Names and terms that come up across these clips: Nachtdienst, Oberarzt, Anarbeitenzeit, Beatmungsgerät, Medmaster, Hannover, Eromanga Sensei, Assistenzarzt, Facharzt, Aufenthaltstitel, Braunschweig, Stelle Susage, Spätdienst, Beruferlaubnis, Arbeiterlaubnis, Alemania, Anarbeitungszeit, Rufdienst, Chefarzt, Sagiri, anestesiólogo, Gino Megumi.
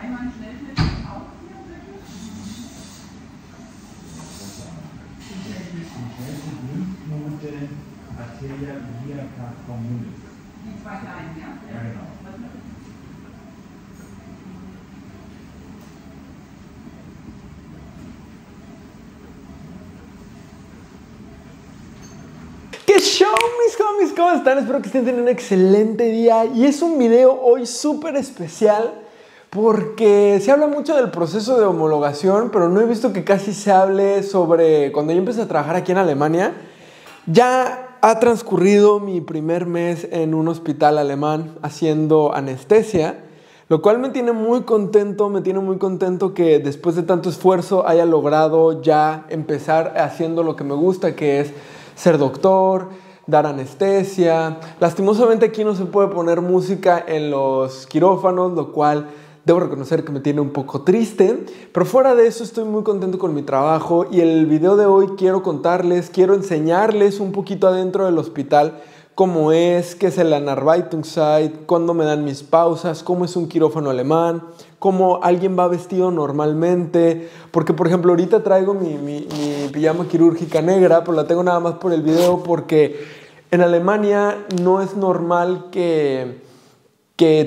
Einmal Schnelltest auch hier wirklich? Die schnellste Blutnote Arteria via Carcomune. Die zwei kleinen, ja? Ja, genau. ¡Qué show, mis homies! ¿Cómo están? Espero que estén teniendo un excelente día. Y es un video hoy súper especial porque se habla mucho del proceso de homologación, pero no he visto que casi se hable sobre... Cuando yo empecé a trabajar aquí en Alemania, ya ha transcurrido mi primer mes en un hospital alemán haciendo anestesia, lo cual me tiene muy contento, que después de tanto esfuerzo haya logrado ya empezar haciendo lo que me gusta, que es ser doctor, dar anestesia. Lastimosamente aquí no se puede poner música en los quirófanos, lo cual debo reconocer que me tiene un poco triste. Pero fuera de eso estoy muy contento con mi trabajo y el video de hoy quiero contarles, quiero enseñarles un poquito adentro del hospital cómo es, qué es el Anarbeitenzeit, cuándo me dan mis pausas, cómo es un quirófano alemán, cómo alguien va vestido normalmente. Porque, por ejemplo, ahorita traigo mi pijama quirúrgica negra, pero la tengo nada más por el video porque en Alemania no es normal que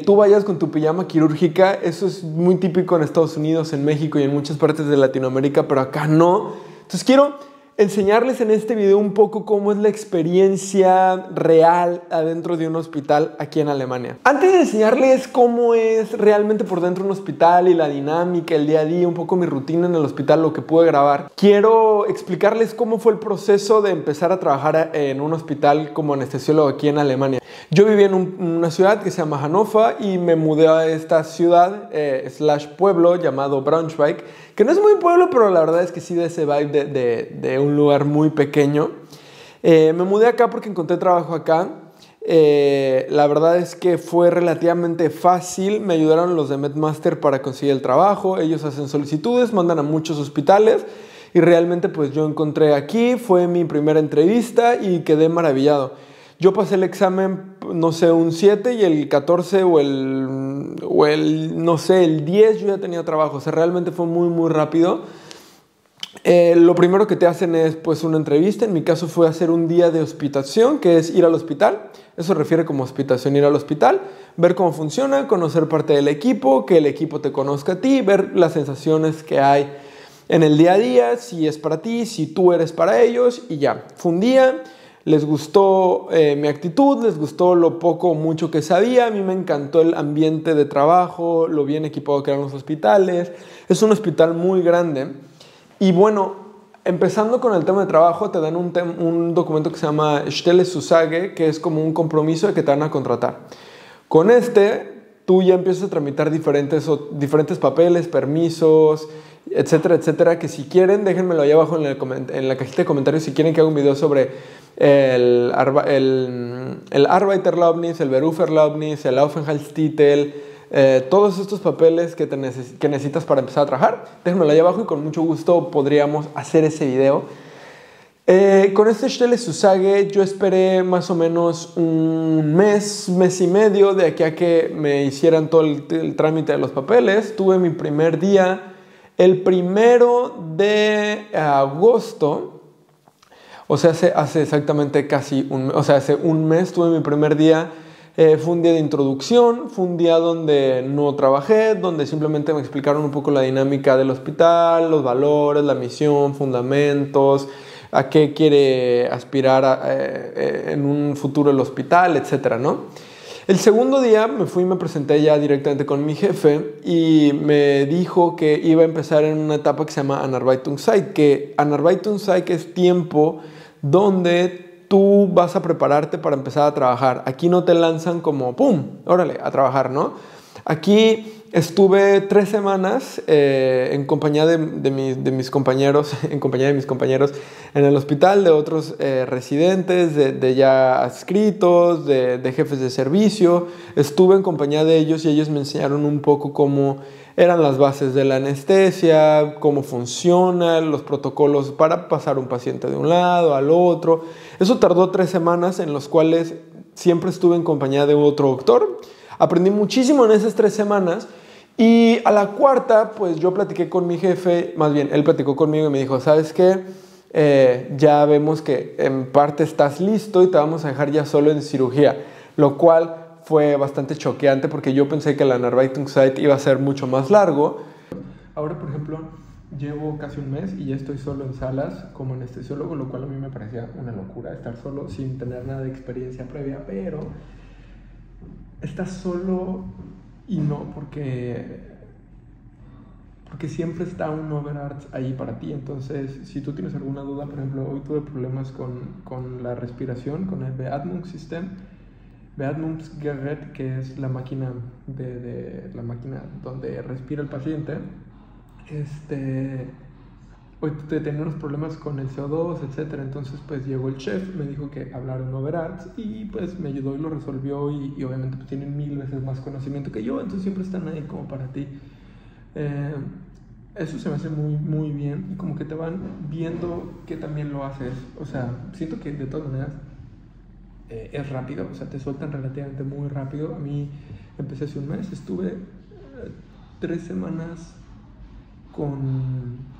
tú vayas con tu pijama quirúrgica. Eso es muy típico en Estados Unidos, en México y en muchas partes de Latinoamérica, pero acá no. Entonces quiero enseñarles en este video un poco cómo es la experiencia real adentro de un hospital aquí en Alemania. Antes de enseñarles cómo es realmente por dentro un hospital y la dinámica, el día a día, un poco mi rutina en el hospital, lo que pude grabar, quiero explicarles cómo fue el proceso de empezar a trabajar en un hospital como anestesiólogo aquí en Alemania. Yo vivía en una ciudad que se llama Hannover y me mudé a esta ciudad slash pueblo llamado Braunschweig, que no es muy pueblo, pero la verdad es que sí da ese vibe de un lugar muy pequeño. Me mudé acá porque encontré trabajo acá. La verdad es que fue relativamente fácil. Me ayudaron los de Medmaster para conseguir el trabajo. Ellos hacen solicitudes, mandan a muchos hospitales y realmente pues yo encontré aquí. Fue mi primera entrevista y quedé maravillado. Yo pasé el examen, no sé, un 7 y el 14 el 10 yo ya tenía trabajo. O sea, realmente fue muy, muy rápido. Lo primero que te hacen es pues una entrevista. En mi caso fue hacer un día de hospitación, que es ir al hospital. Eso refiere como hospitación, ir al hospital, ver cómo funciona, conocer parte del equipo, que el equipo te conozca a ti, ver las sensaciones que hay en el día a día, si es para ti, si tú eres para ellos, y ya. Fue un día, les gustó mi actitud, les gustó lo poco o mucho que sabía. A mí me encantó el ambiente de trabajo, lo bien equipado que eran los hospitales. Es un hospital muy grande. Y bueno, empezando con el tema de trabajo, te dan un documento que se llama Stelle Susage, que es como un compromiso de que te van a contratar. Con este, tú ya empiezas a tramitar diferentes papeles, permisos, etcétera, etcétera, que si quieren, déjenmelo ahí abajo en la cajita de comentarios si quieren que haga un video sobre el Arbeiterlaubnis, el Beruferlaubnis, el Aufenthaltstitel, todos estos papeles que necesitas para empezar a trabajar. Déjenmelo ahí abajo y con mucho gusto podríamos hacer ese video. Con este Stelle Susage yo esperé más o menos un mes, mes y medio de aquí a que me hicieran todo el trámite de los papeles. Tuve mi primer día el 1 de agosto, o sea, hace exactamente casi un mes, o sea, hace un mes tuve mi primer día. Fue un día de introducción, fue un día donde no trabajé, donde simplemente me explicaron un poco la dinámica del hospital, los valores, la misión, fundamentos, a qué quiere aspirar en un futuro el hospital, etcétera, ¿no? El segundo día me fui y me presenté ya directamente con mi jefe y me dijo que iba a empezar en una etapa que se llama Anarbeitungszeit, que Anarbeitungszeit es tiempo donde tú vas a prepararte para empezar a trabajar. Aquí no te lanzan como ¡pum! ¡Órale! A trabajar, ¿no? Aquí estuve 3 semanas en compañía de mis compañeros en el hospital, de otros residentes, de ya adscritos, de jefes de servicio. Estuve en compañía de ellos y ellos me enseñaron un poco cómo eran las bases de la anestesia, cómo funcionan los protocolos para pasar un paciente de un lado al otro. Eso tardó 3 semanas en los cuales siempre estuve en compañía de otro doctor. Aprendí muchísimo en esas 3 semanas Y a la cuarta, pues yo platiqué con mi jefe, más bien, él platicó conmigo y me dijo, ¿sabes qué? Ya vemos que en parte estás listo y te vamos a dejar ya solo en cirugía, lo cual fue bastante choqueante porque yo pensé que la Anarbeitenzeit iba a ser mucho más largo. Ahora, por ejemplo, llevo casi un mes y ya estoy solo en salas como anestesiólogo, lo cual a mí me parecía una locura estar solo sin tener nada de experiencia previa, pero estás solo y no, porque siempre está un Oberarzt ahí para ti. Entonces, si tú tienes alguna duda, por ejemplo, hoy tuve problemas con la respiración, con el Beatmungsgerät, que es la máquina la máquina donde respira el paciente. Hoy tenía unos problemas con el CO2, etcétera. Entonces, pues llegó el chef, me dijo que hablara en Oberarzt y pues me ayudó y lo resolvió, y obviamente pues tienen 1000 veces más conocimiento que yo, entonces siempre están ahí como para ti. Eso se me hace muy, muy bien, y como que te van viendo que también lo haces. O sea, siento que de todas maneras es rápido, o sea, te sueltan relativamente muy rápido. A mí empecé hace un mes, estuve 3 semanas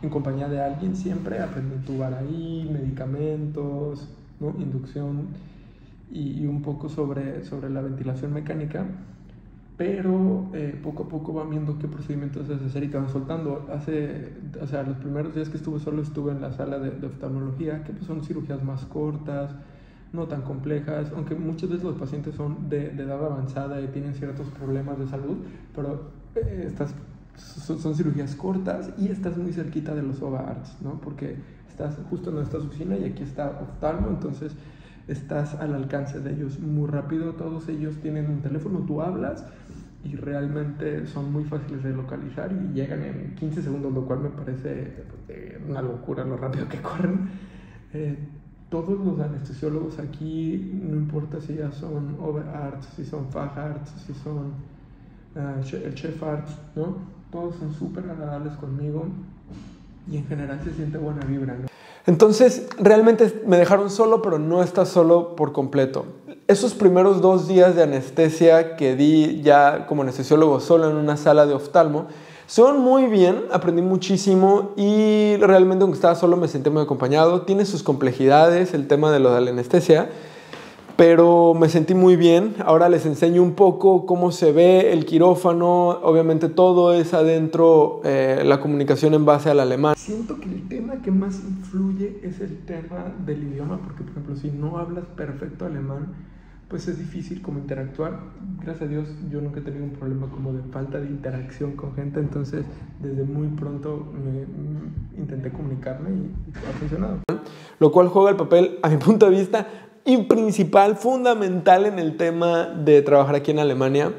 en compañía de alguien, siempre aprendí a entubar ahí, medicamentos, ¿no? Inducción y un poco sobre la ventilación mecánica. Pero poco a poco van viendo qué procedimientos es hacer y te van soltando. O sea, los primeros días que estuve solo estuve en la sala de oftalmología, que pues son cirugías más cortas, no tan complejas, aunque muchas veces los pacientes son de edad avanzada y tienen ciertos problemas de salud, pero estas son cirugías cortas y estás muy cerquita de los Oberarzt, ¿no? Porque estás justo en esta oficina y aquí está oftalmo, entonces estás al alcance de ellos muy rápido. Todos ellos tienen un teléfono, tú hablas y realmente son muy fáciles de localizar y llegan en 15 segundos, lo cual me parece una locura lo rápido que corren. Todos los anestesiólogos aquí, no importa si ya son Oberarzt, si son Facharzt, si son el Chefarzt, ¿no? Todos son súper agradables conmigo y en general se siente buena vibra, ¿no? Entonces, realmente me dejaron solo, pero no estás solo por completo. Esos primeros 2 días de anestesia que di ya como anestesiólogo solo en una sala de oftalmo, son muy bien, aprendí muchísimo y realmente aunque estaba solo me sentí muy acompañado. Tiene sus complejidades el tema de lo de la anestesia, pero me sentí muy bien. Ahora les enseño un poco cómo se ve el quirófano. Obviamente todo es adentro, la comunicación en base al alemán. Siento que el tema que más influye es el tema del idioma, porque por ejemplo si no hablas perfecto alemán, pues es difícil como interactuar. Gracias a Dios yo nunca he tenido un problema como de falta de interacción con gente, entonces desde muy pronto me intenté comunicarme y ha funcionado. Lo cual juega el papel, a mi punto de vista, y principal, fundamental en el tema de trabajar aquí en Alemania.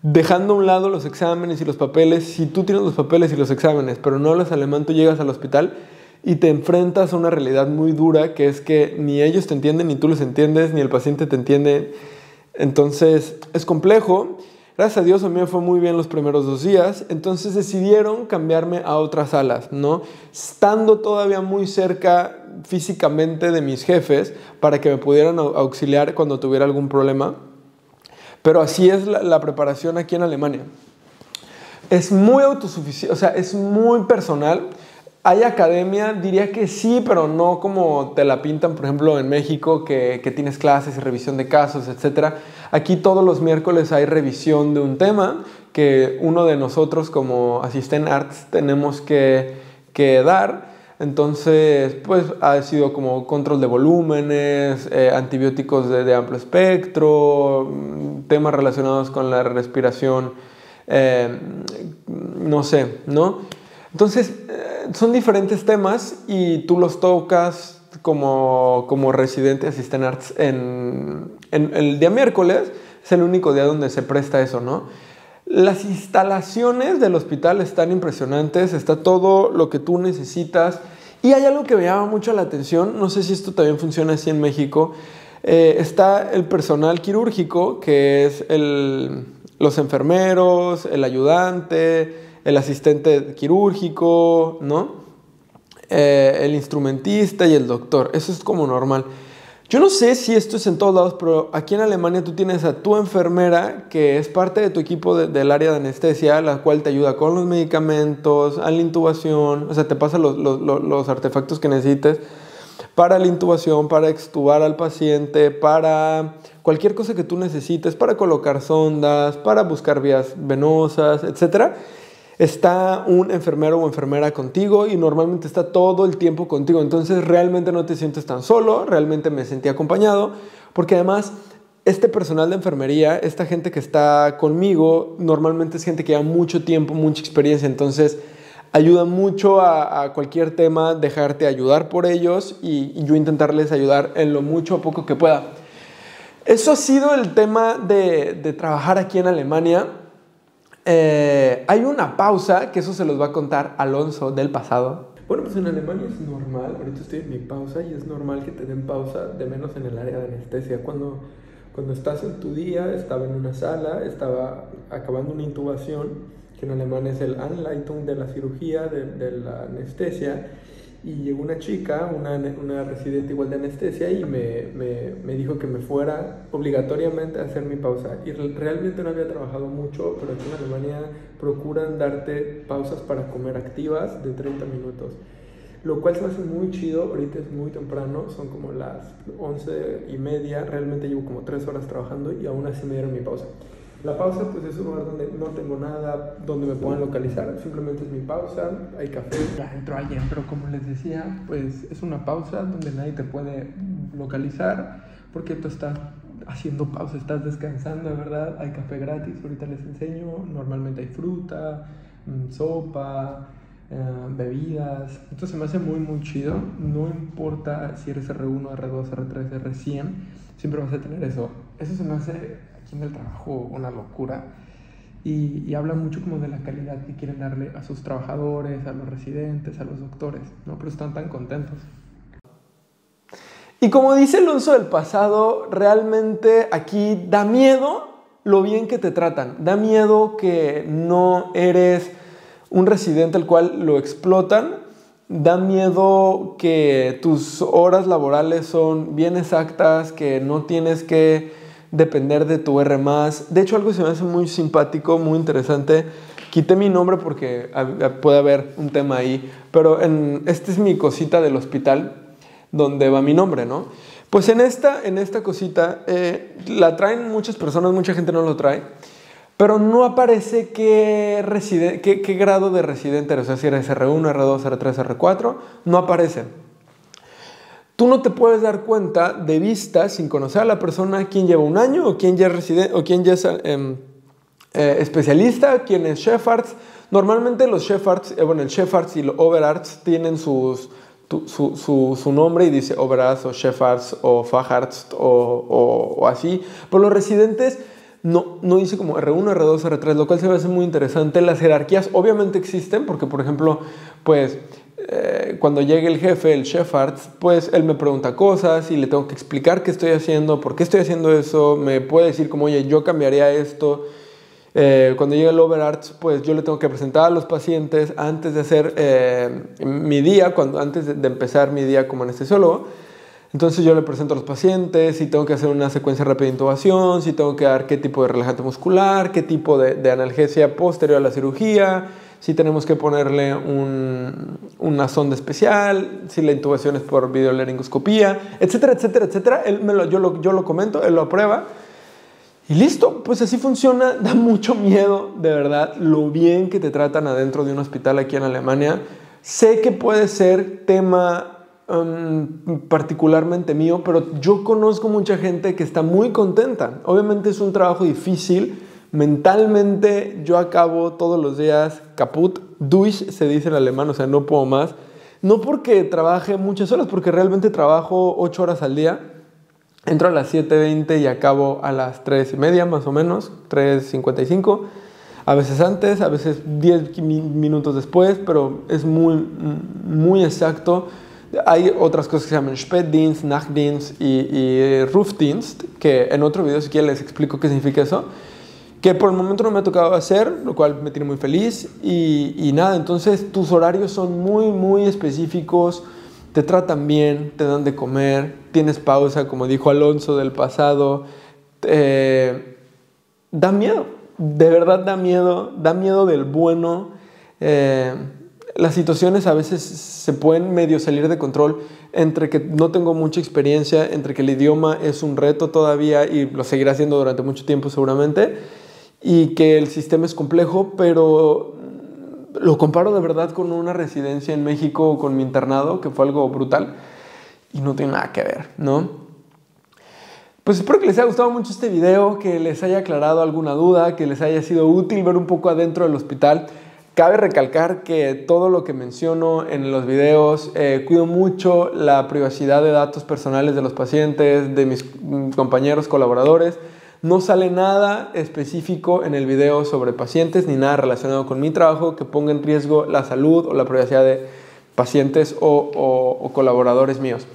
Dejando a un lado los exámenes y los papeles, si tú tienes los papeles y los exámenes pero no hablas alemán, tú llegas al hospital y te enfrentas a una realidad muy dura, que es que ni ellos te entienden, ni tú los entiendes, ni el paciente te entiende. Entonces es complejo. Gracias a Dios a mí me fue muy bien los primeros 2 días, entonces decidieron cambiarme a otras salas, ¿no? Estando todavía muy cerca físicamente de mis jefes para que me pudieran auxiliar cuando tuviera algún problema. Pero así es la preparación aquí en Alemania. Es muy autosuficiente, o sea, es muy personal. Hay academia, diría que sí, pero no como te la pintan, por ejemplo, en México, que tienes clases y revisión de casos, etc. Aquí todos los miércoles hay revisión de un tema que uno de nosotros como Assistenzarzt tenemos que dar. Entonces, pues ha sido como control de volúmenes, antibióticos de amplio espectro, temas relacionados con la respiración, no sé, ¿no? Entonces, son diferentes temas y tú los tocas como residente Assistenzarzt en el día miércoles. Es el único día donde se presta eso, ¿no? Las instalaciones del hospital están impresionantes, está todo lo que tú necesitas. Y hay algo que me llama mucho la atención, no sé si esto también funciona así en México. Está el personal quirúrgico, que es los enfermeros, el ayudante, el asistente quirúrgico, ¿no? El instrumentista y el doctor. Eso es como normal. Yo no sé si esto es en todos lados, pero aquí en Alemania tú tienes a tu enfermera, que es parte de tu equipo del área de anestesia, la cual te ayuda con los medicamentos, a la intubación, o sea, te pasa los artefactos que necesites para la intubación, para extubar al paciente, para cualquier cosa que tú necesites, para colocar sondas, para buscar vías venosas, etc. Está un enfermero o enfermera contigo y normalmente está todo el tiempo contigo. Entonces realmente no te sientes tan solo, realmente me sentí acompañado, porque además este personal de enfermería, esta gente que está conmigo, normalmente es gente que lleva mucho tiempo, mucha experiencia, entonces ayuda mucho a cualquier tema, dejarte ayudar por ellos y yo intentarles ayudar en lo mucho o poco que pueda. Eso ha sido el tema de trabajar aquí en Alemania. Hay una pausa, que eso se los va a contar Alonso del pasado. Bueno, pues en Alemania es normal, ahorita estoy en mi pausa y es normal que te den pausa, de menos en el área de anestesia. Cuando estás en tu día, estaba en una sala, estaba acabando una intubación, que en alemán es el Anleitung de la cirugía, de la anestesia, y llegó una chica, una residente igual de anestesia, y me dijo que me fuera obligatoriamente a hacer mi pausa. Y realmente no había trabajado mucho, pero aquí en Alemania procuran darte pausas para comer activas de 30 minutos, lo cual se hace muy chido. Ahorita es muy temprano, son como las 11:30, realmente llevo como 3 horas trabajando y aún así me dieron mi pausa. La pausa pues es un lugar donde no tengo nada, donde me puedan localizar, simplemente es mi pausa, hay café. Ya entró alguien, pero como les decía, pues es una pausa donde nadie te puede localizar porque tú estás haciendo pausa, estás descansando, ¿verdad? Hay café gratis, ahorita les enseño, normalmente hay fruta, sopa, bebidas. Esto se me hace muy chido, no importa si eres R1, R2, R3, R100, siempre vas a tener eso. Eso se me hace aquí en el trabajo una locura, y habla mucho como de la calidad que quieren darle a sus trabajadores, a los residentes, a los doctores, ¿no? Pero están tan contentos. Y como dice Alonso del pasado, realmente aquí da miedo lo bien que te tratan, da miedo que no eres un residente al cual lo explotan, da miedo que tus horas laborales son bien exactas, que no tienes que depender de tu R+. De hecho, algo se me hace muy simpático, muy interesante. Quité mi nombre porque puede haber un tema ahí. Pero esta es mi cosita del hospital donde va mi nombre, ¿no? Pues en esta cosita la traen muchas personas, mucha gente no lo trae, pero no aparece qué grado de residente eres. O sea, si eres R1, R2, R3, R4, no aparece. Tú no te puedes dar cuenta de vista, sin conocer a la persona, quién lleva un año o quién ya es residente o quién ya es especialista, quién es Chefarzt. Normalmente los Chefarzt, bueno, el Chefarzt y los Oberarzt tienen su nombre y dice Oberarzt o Chefarzt o Facharzt o así. Pero los residentes no dice como R1, R2, R3, lo cual se me hace muy interesante. Las jerarquías obviamente existen porque, por ejemplo, pues cuando llegue el jefe, el Chefarzt, pues él me pregunta cosas y le tengo que explicar qué estoy haciendo, por qué estoy haciendo eso. Me puede decir como, oye, yo cambiaría esto. Cuando llegue el Oberarzt, pues yo le tengo que presentar a los pacientes antes de hacer mi día, antes de empezar mi día como anestesiólogo. Entonces yo le presento a los pacientes si tengo que hacer una secuencia rápida de intubación, si tengo que dar qué tipo de relajante muscular, qué tipo de analgesia posterior a la cirugía, si tenemos que ponerle una sonda especial, si la intubación es por videolaringoscopía, etcétera, etcétera, etcétera. Yo lo comento, él lo aprueba y listo. Pues así funciona. Da mucho miedo, de verdad, lo bien que te tratan adentro de un hospital aquí en Alemania. Sé que puede ser tema particularmente mío, pero yo conozco mucha gente que está muy contenta. Obviamente es un trabajo difícil. Mentalmente yo acabo todos los días kaputt, durch se dice en alemán, o sea, no puedo más. No porque trabaje muchas horas, porque realmente trabajo 8 horas al día. Entro a las 7:20 y acabo a las 3:30 más o menos, 3:55. A veces antes, a veces 10 minutos después, pero es muy exacto. Hay otras cosas que se llaman Spätdienst, Nachtdienst y Rufdienst, que en otro video si quieren les explico qué significa eso, que por el momento no me ha tocado hacer, lo cual me tiene muy feliz. Y nada, entonces tus horarios son muy específicos, te tratan bien, te dan de comer, tienes pausa, como dijo Alonso del pasado. Da miedo, de verdad da miedo del bueno. Las situaciones a veces se pueden medio salir de control, entre que no tengo mucha experiencia, entre que el idioma es un reto todavía y lo seguirá siendo durante mucho tiempo seguramente, y que el sistema es complejo, pero lo comparo de verdad con una residencia en México, con mi internado, que fue algo brutal y no tiene nada que ver, ¿no? Pues espero que les haya gustado mucho este video, que les haya aclarado alguna duda, que les haya sido útil ver un poco adentro del hospital. Cabe recalcar que todo lo que menciono en los videos, cuido mucho la privacidad de datos personales de los pacientes, de mis compañeros colaboradores. No sale nada específico en el video sobre pacientes ni nada relacionado con mi trabajo que ponga en riesgo la salud o la privacidad de pacientes o colaboradores míos.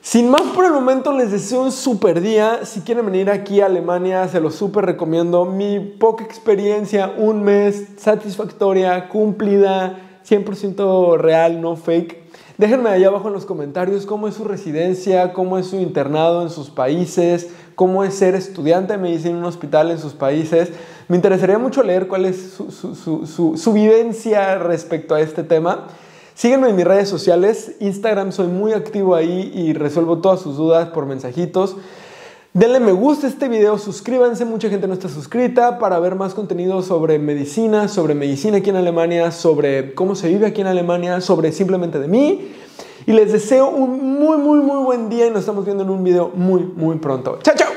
Sin más por el momento, les deseo un súper día. Si quieren venir aquí a Alemania, se los súper recomiendo. Mi poca experiencia, un mes, satisfactoria, cumplida, 100% real, no fake. Déjenme allá abajo en los comentarios cómo es su residencia, cómo es su internado en sus países, cómo es ser estudiante de medicina en un hospital en sus países. Me interesaría mucho leer cuál es su vivencia respecto a este tema. Síguenme en mis redes sociales, Instagram, soy muy activo ahí y resuelvo todas sus dudas por mensajitos. Denle me gusta a este video, suscríbanse, mucha gente no está suscrita, para ver más contenido sobre medicina aquí en Alemania, sobre cómo se vive aquí en Alemania, sobre simplemente de mí. Y les deseo un muy, muy, muy buen día y nos estamos viendo en un video muy, muy pronto. ¡Chao, chao!